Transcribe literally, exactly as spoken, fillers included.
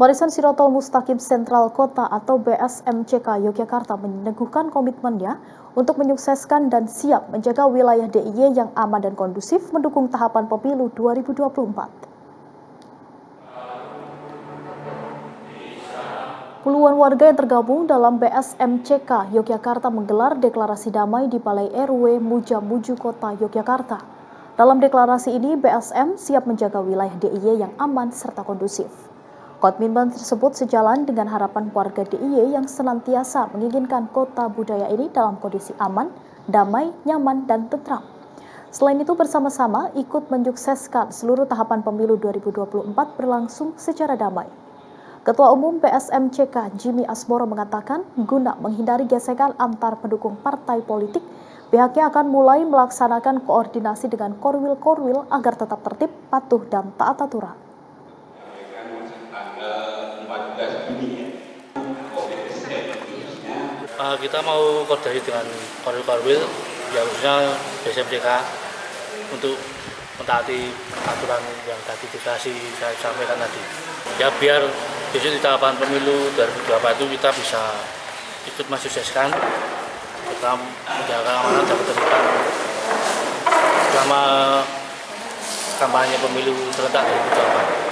Barisan Siroto Mustakim Sentral Kota atau B S M C K Yogyakarta meneguhkan komitmennya untuk menyukseskan dan siap menjaga wilayah D I Y yang aman dan kondusif mendukung tahapan pemilu dua ribu dua puluh empat. Puluhan warga yang tergabung dalam B S M C K Yogyakarta menggelar deklarasi damai di Balai R W Mujamuju Kota Yogyakarta. Dalam deklarasi ini, B S M siap menjaga wilayah D I Y yang aman serta kondusif. Komitmen tersebut sejalan dengan harapan warga D I Y yang senantiasa menginginkan kota budaya ini dalam kondisi aman, damai, nyaman, dan tentram. Selain itu, bersama-sama ikut menyukseskan seluruh tahapan pemilu dua ribu dua puluh empat berlangsung secara damai. Ketua Umum B S M C K Jimmy Asboro mengatakan guna menghindari gesekan antar pendukung partai politik, pihaknya akan mulai melaksanakan koordinasi dengan korwil-korwil agar tetap tertib, patuh, dan taat aturan. Uh, kita mau koordinasi dengan korwil-korwil, ya khususnya B S M C K untuk mentaati aturan yang tadi dikasih saya sampaikan tadi. Ya biar besok di tahapan pemilu dua ribu dua puluh empat itu kita bisa ikut mensukseskan serta menjaga amanat dan ketertiban selama kampanye pemilu serentak dua ribu dua puluh empat.